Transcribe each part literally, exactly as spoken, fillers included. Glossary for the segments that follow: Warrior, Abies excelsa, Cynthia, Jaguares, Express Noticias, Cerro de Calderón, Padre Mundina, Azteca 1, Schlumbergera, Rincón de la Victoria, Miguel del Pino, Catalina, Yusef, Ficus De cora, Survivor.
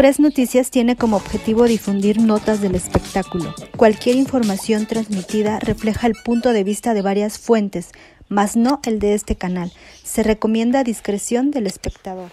Express Noticias tiene como objetivo difundir notas del espectáculo. Cualquier información transmitida refleja el punto de vista de varias fuentes, mas no el de este canal. Se recomienda discreción del espectador.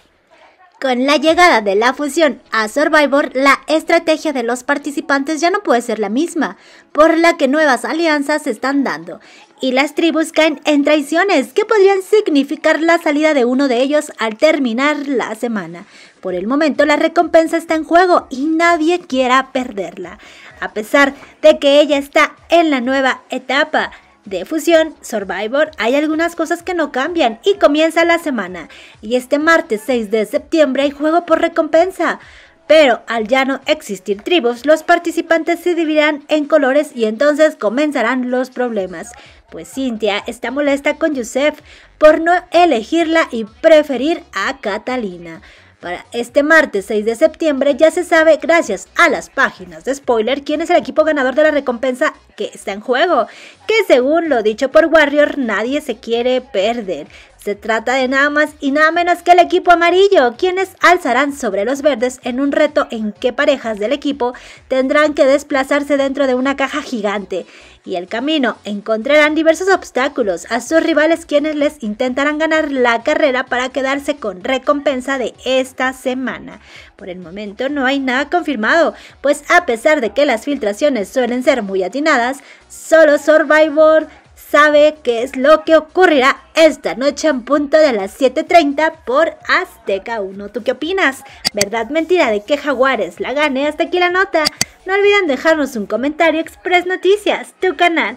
Con la llegada de la fusión a Survivor, la estrategia de los participantes ya no puede ser la misma, por la que nuevas alianzas se están dando, y las tribus caen en traiciones que podrían significar la salida de uno de ellos al terminar la semana. Por el momento, la recompensa está en juego y nadie quiera perderla, a pesar de que ella está en la nueva etapa de fusión Survivor. Hay algunas cosas que no cambian y comienza la semana, y este martes seis de septiembre hay juego por recompensa, pero al ya no existir tribus, los participantes se dividirán en colores y entonces comenzarán los problemas, pues Cynthia está molesta con Yusef por no elegirla y preferir a Catalina. Para este martes seis de septiembre ya se sabe, gracias a las páginas de spoiler, quién es el equipo ganador de la recompensa que está en juego, que según lo dicho por Warrior, nadie se quiere perder. Se trata de nada más y nada menos que el equipo amarillo, quienes alzarán sobre los verdes en un reto en que parejas del equipo tendrán que desplazarse dentro de una caja gigante, y el camino encontrarán diversos obstáculos a sus rivales, quienes les intentarán ganar la carrera para quedarse con recompensa de esta semana. Por el momento no hay nada confirmado, pues a pesar de que las filtraciones suelen ser muy atinadas, solo Survivor sabe qué es lo que ocurrirá esta noche en punto de las siete treinta por Azteca uno. ¿Tú qué opinas? ¿Verdad, mentira de que Jaguares la gane? Hasta aquí la nota. No olviden dejarnos un comentario. Express Noticias, tu canal.